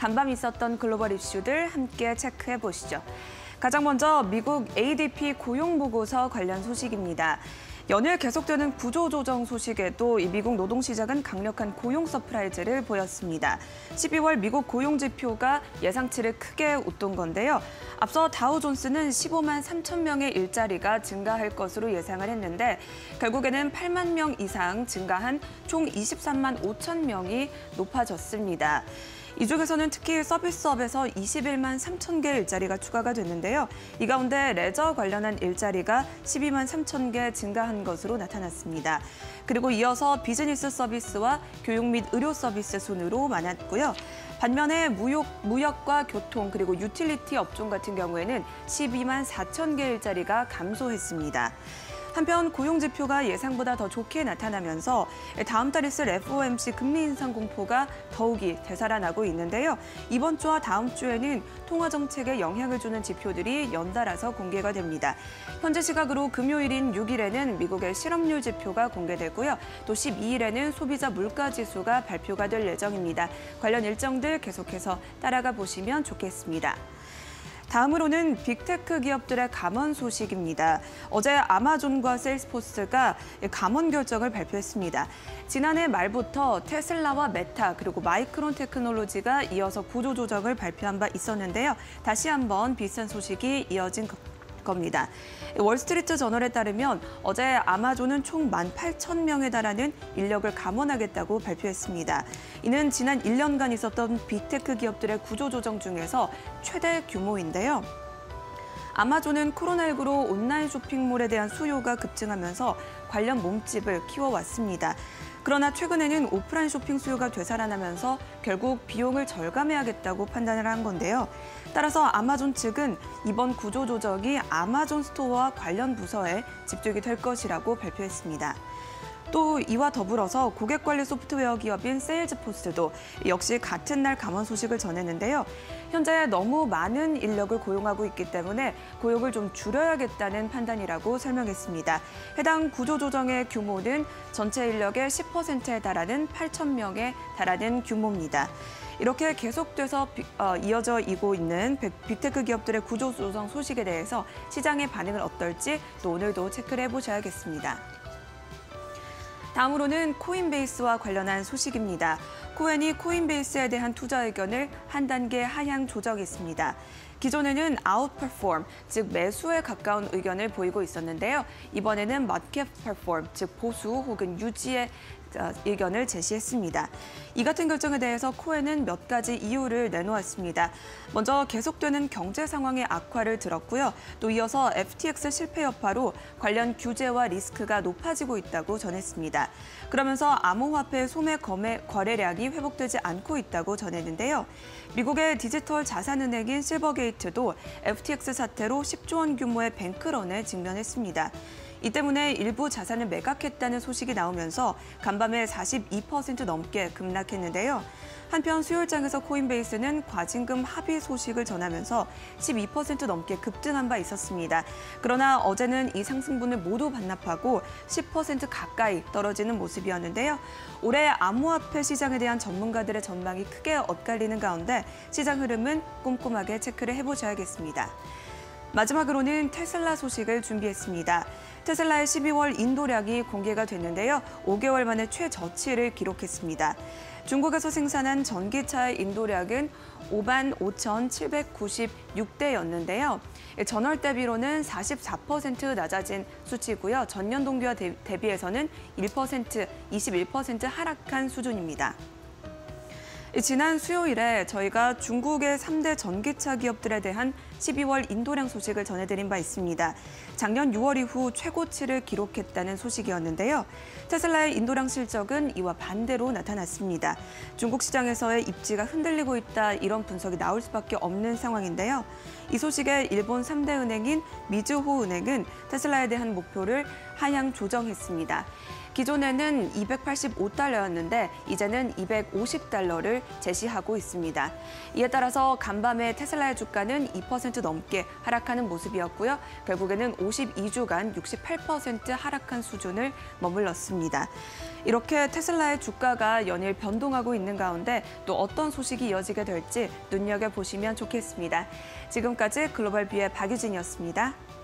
간밤 있었던 글로벌 이슈들 함께 체크해 보시죠. 가장 먼저 미국 ADP 고용보고서 관련 소식입니다. 연일 계속되는 구조조정 소식에도 이 미국 노동시장은 강력한 고용 서프라이즈를 보였습니다. 12월 미국 고용지표가 예상치를 크게 웃돈 건데요. 앞서 다우존스는 15만 3천 명의 일자리가 증가할 것으로 예상을 했는데 결국에는 8만 명 이상 증가한 총 23만 5천 명이 높아졌습니다. 이 중에서는 특히 서비스업에서 21만 3천 개 일자리가 추가가 됐는데요. 이 가운데 레저 관련한 일자리가 12만 3천 개 증가한 것으로 나타났습니다. 그리고 이어서 비즈니스 서비스와 교육 및 의료 서비스 순으로 많았고요. 반면에 무역과 교통 그리고 유틸리티 업종 같은 경우에는 12만 4천 개 일자리가 감소했습니다. 한편 고용지표가 예상보다 더 좋게 나타나면서 다음 달 있을 FOMC 금리 인상 공포가 더욱이 되살아나고 있는데요. 이번 주와 다음 주에는 통화정책에 영향을 주는 지표들이 연달아서 공개가 됩니다. 현재 시각으로 금요일인 6일에는 미국의 실업률 지표가 공개되고요. 또 12일에는 소비자 물가지수가 발표가 될 예정입니다. 관련 일정들 계속해서 따라가 보시면 좋겠습니다. 다음으로는 빅테크 기업들의 감원 소식입니다. 어제 아마존과 세일스포스가 감원 결정을 발표했습니다. 지난해 말부터 테슬라와 메타 그리고 마이크론 테크놀로지가 이어서 구조조정을 발표한 바 있었는데요. 다시 한번 비슷한 소식이 이어진 겁니다. 월스트리트 저널에 따르면 어제 아마존은 총 18,000명에 달하는 인력을 감원하겠다고 발표했습니다. 이는 지난 1년간 있었던 빅테크 기업들의 구조조정 중에서 최대 규모인데요. 아마존은 코로나19로 온라인 쇼핑몰에 대한 수요가 급증하면서 관련 몸집을 키워왔습니다. 그러나 최근에는 오프라인 쇼핑 수요가 되살아나면서 결국 비용을 절감해야겠다고 판단을 한 건데요. 따라서 아마존 측은 이번 구조조정이 아마존 스토어와 관련 부서에 집중이 될 것이라고 발표했습니다. 또 이와 더불어서 고객관리 소프트웨어 기업인 세일즈포스도 역시 같은 날 감원 소식을 전했는데요. 현재 너무 많은 인력을 고용하고 있기 때문에 고용을 좀 줄여야겠다는 판단이라고 설명했습니다. 해당 구조조정의 규모는 전체 인력의 10%에 달하는 8,000명에 달하는 규모입니다. 이렇게 계속돼서 이어져 오고 있는 빅테크 기업들의 구조조정 소식에 대해서 시장의 반응은 어떨지 또 오늘도 체크를 해보셔야겠습니다. 다음으로는 코인베이스와 관련한 소식입니다. 코엔이 코인베이스에 대한 투자 의견을 한 단계 하향 조정했습니다. 기존에는 아웃퍼폼, 즉 매수에 가까운 의견을 보이고 있었는데요. 이번에는 마켓 퍼폼, 즉 보수 혹은 유지의 의견을 제시했습니다. 이 같은 결정에 대해서 코엔은 몇 가지 이유를 내놓았습니다. 먼저 계속되는 경제 상황의 악화를 들었고요. 또 이어서 FTX 실패 여파로 관련 규제와 리스크가 높아지고 있다고 전했습니다. 그러면서 암호화폐 소매 거래량이 회복되지 않고 있다고 전했는데요. 미국의 디지털 자산은행인 실버게이트도 FTX 사태로 10조 원 규모의 뱅크런에 직면했습니다. 이 때문에 일부 자산을 매각했다는 소식이 나오면서 간밤에 42% 넘게 급락했는데요. 한편 수요일장에서 코인베이스는 과징금 합의 소식을 전하면서 12% 넘게 급등한 바 있었습니다. 그러나 어제는 이 상승분을 모두 반납하고 10% 가까이 떨어지는 모습이었는데요. 올해 암호화폐 시장에 대한 전문가들의 전망이 크게 엇갈리는 가운데 시장 흐름은 꼼꼼하게 체크를 해보셔야겠습니다. 마지막으로는 테슬라 소식을 준비했습니다. 테슬라의 12월 인도량이 공개가 됐는데요. 5개월 만에 최저치를 기록했습니다. 중국에서 생산한 전기차의 인도량은 5만 5,796대였는데요. 전월 대비로는 44% 낮아진 수치고요. 전년 동기와 대비해서는 21% 하락한 수준입니다. 지난 수요일에 저희가 중국의 3대 전기차 기업들에 대한 12월 인도량 소식을 전해드린 바 있습니다. 작년 6월 이후 최고치를 기록했다는 소식이었는데요. 테슬라의 인도량 실적은 이와 반대로 나타났습니다. 중국 시장에서의 입지가 흔들리고 있다 이런 분석이 나올 수밖에 없는 상황인데요. 이 소식에 일본 3대 은행인 미즈호 은행은 테슬라에 대한 목표를 하향 조정했습니다. 기존에는 285달러였는데 이제는 250달러를 제시하고 있습니다. 이에 따라서 간밤에 테슬라의 주가는 2% 넘게 하락하는 모습이었고요. 결국에는 52주간 68% 하락한 수준을 머물렀습니다. 이렇게 테슬라의 주가가 연일 변동하고 있는 가운데 또 어떤 소식이 이어지게 될지 눈여겨보시면 좋겠습니다. 지금까지 글로벌 뷰의 박유진이었습니다.